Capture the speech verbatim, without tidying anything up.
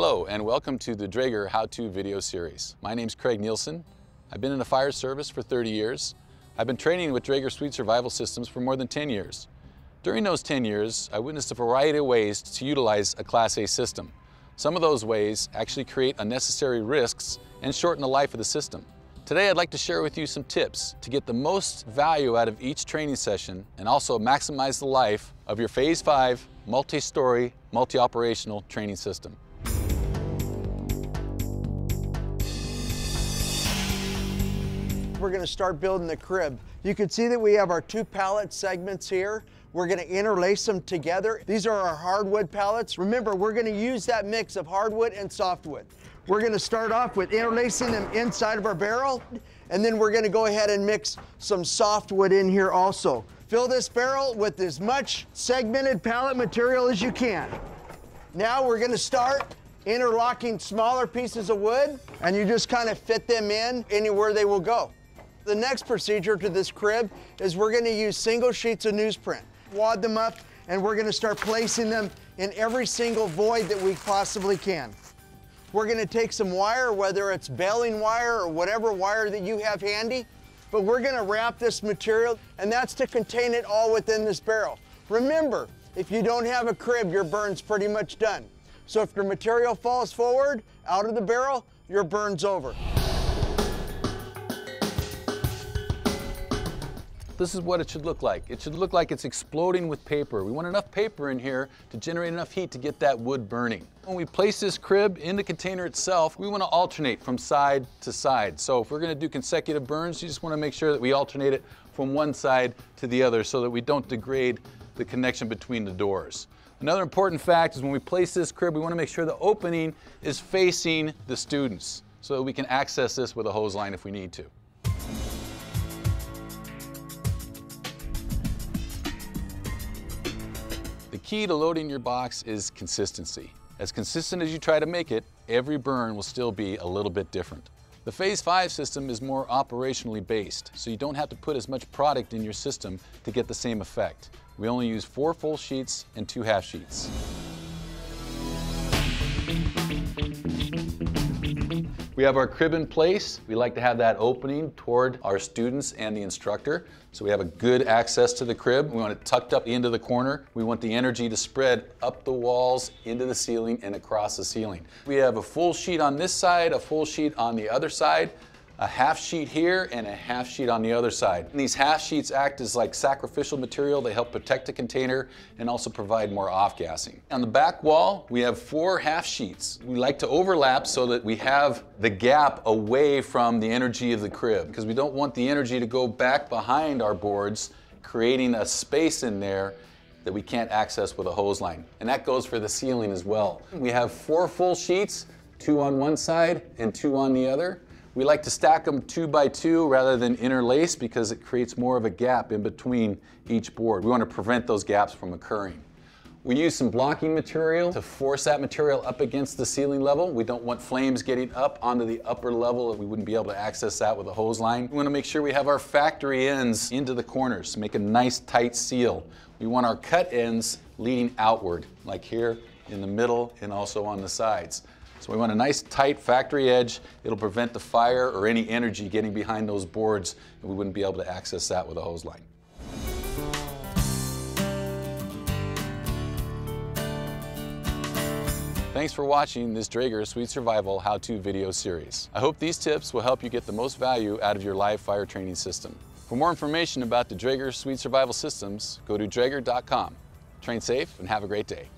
Hello and welcome to the Dräger How-To video series. My name's Craig Nielsen. I've been in the fire service for thirty years. I've been training with Dräger Swede Survival Systems for more than ten years. During those ten years, I witnessed a variety of ways to utilize a Class A system. Some of those ways actually create unnecessary risks and shorten the life of the system. Today I'd like to share with you some tips to get the most value out of each training session and also maximize the life of your Phase five multi-story, multi-operational training system. We're going to start building the crib. You can see that we have our two pallet segments here. We're going to interlace them together. These are our hardwood pallets. Remember, we're going to use that mix of hardwood and softwood. We're going to start off with interlacing them inside of our barrel, and then we're going to go ahead and mix some softwood in here also. Fill this barrel with as much segmented pallet material as you can. Now we're going to start interlocking smaller pieces of wood, and you just kind of fit them in anywhere they will go. The next procedure to this crib is we're going to use single sheets of newsprint. Wad them up, and we're going to start placing them in every single void that we possibly can. We're going to take some wire, whether it's baling wire or whatever wire that you have handy, but we're going to wrap this material, and that's to contain it all within this barrel. Remember, if you don't have a crib, your burn's pretty much done. So if your material falls forward out of the barrel, your burn's over. This is what it should look like. It should look like it's exploding with paper. We want enough paper in here to generate enough heat to get that wood burning. When we place this crib in the container itself, we want to alternate from side to side. So if we're going to do consecutive burns, you just want to make sure that we alternate it from one side to the other so that we don't degrade the connection between the doors. Another important fact is when we place this crib, we want to make sure the opening is facing the students so that we can access this with a hose line if we need to. The key to loading your box is consistency. As consistent as you try to make it, every burn will still be a little bit different. The Phase five system is more operationally based, so you don't have to put as much product in your system to get the same effect. We only use four full sheets and two half sheets. We have our crib in place. We like to have that opening toward our students and the instructor, so we have a good access to the crib. We want it tucked up into the corner. We want the energy to spread up the walls, into the ceiling, and across the ceiling. We have a full sheet on this side, a full sheet on the other side, a half sheet here, and a half sheet on the other side. And these half sheets act as like sacrificial material. They help protect the container and also provide more off-gassing. On the back wall, we have four half sheets. We like to overlap so that we have the gap away from the energy of the crib, because we don't want the energy to go back behind our boards, creating a space in there that we can't access with a hose line. And that goes for the ceiling as well. We have four full sheets, two on one side and two on the other. We like to stack them two by two rather than interlace because it creates more of a gap in between each board. We want to prevent those gaps from occurring. We use some blocking material to force that material up against the ceiling level. We don't want flames getting up onto the upper level. We wouldn't be able to access that with a hose line. We want to make sure we have our factory ends into the corners, make a nice tight seal. We want our cut ends leading outward, like here in the middle and also on the sides. So we want a nice tight factory edge. It'll prevent the fire or any energy getting behind those boards, and we wouldn't be able to access that with a hose line. Thanks for watching this Dräger Swede Survival How-To video series. I hope these tips will help you get the most value out of your live fire training system. For more information about the Dräger Swede Survival Systems, go to dräger dot com. Train safe and have a great day.